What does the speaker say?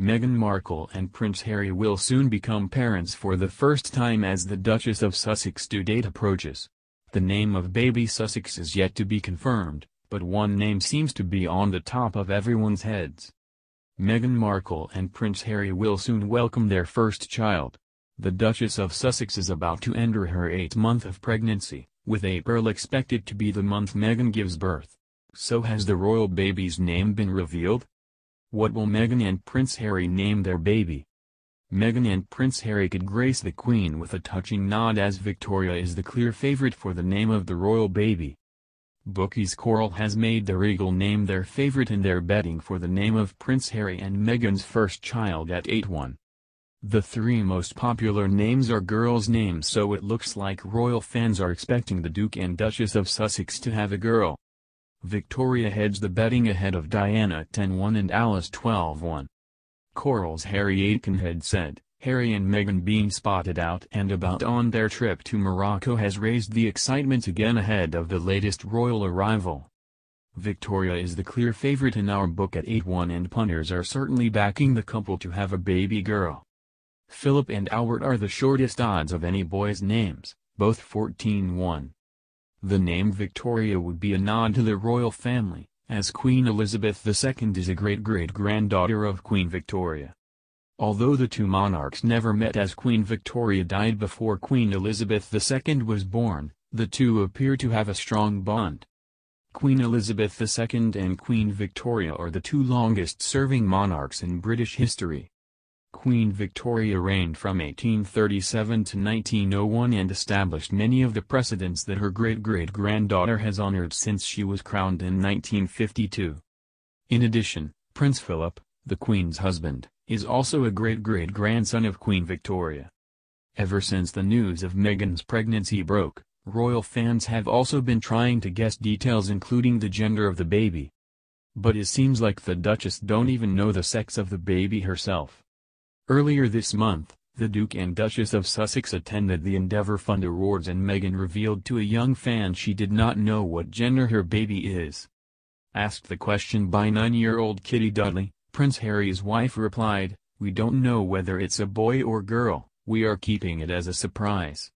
Meghan Markle and Prince Harry will soon become parents for the first time as the Duchess of Sussex due date approaches. The name of baby Sussex is yet to be confirmed, but one name seems to be on the top of everyone's heads. Meghan Markle and Prince Harry will soon welcome their first child. The Duchess of Sussex is about to enter her 8th month of pregnancy, with April expected to be the month Meghan gives birth. So has the royal baby's name been revealed? What will Meghan and Prince Harry name their baby? Meghan and Prince Harry could grace the Queen with a touching nod, as Victoria is the clear favorite for the name of the royal baby. Bookies Coral has made the regal name their favorite in their betting for the name of Prince Harry and Meghan's first child at 8-1. The three most popular names are girls' names, so it looks like royal fans are expecting the Duke and Duchess of Sussex to have a girl. Victoria heads the betting ahead of Diana 10-1 and Alice 12-1. Coral's Harry Aitkenhead said, Harry and Meghan being spotted out and about on their trip to Morocco has raised the excitement again ahead of the latest royal arrival. Victoria is the clear favorite in our book at 8-1, and punters are certainly backing the couple to have a baby girl. Philip and Albert are the shortest odds of any boys' names, both 14-1. The name Victoria would be a nod to the royal family, as Queen Elizabeth II is a great-great-granddaughter of Queen Victoria. Although the two monarchs never met, as Queen Victoria died before Queen Elizabeth II was born, the two appear to have a strong bond. Queen Elizabeth II and Queen Victoria are the two longest-serving monarchs in British history. Queen Victoria reigned from 1837 to 1901 and established many of the precedents that her great-great-granddaughter has honored since she was crowned in 1952. In addition, Prince Philip, the Queen's husband, is also a great-great-grandson of Queen Victoria. Ever since the news of Meghan's pregnancy broke, royal fans have also been trying to guess details, including the gender of the baby. But it seems like the Duchess don't even know the sex of the baby herself. Earlier this month, the Duke and Duchess of Sussex attended the Endeavour Fund Awards, and Meghan revealed to a young fan she did not know what gender her baby is. Asked the question by 9-year-old Kitty Dudley, Prince Harry's wife replied, "We don't know whether it's a boy or girl, we are keeping it as a surprise."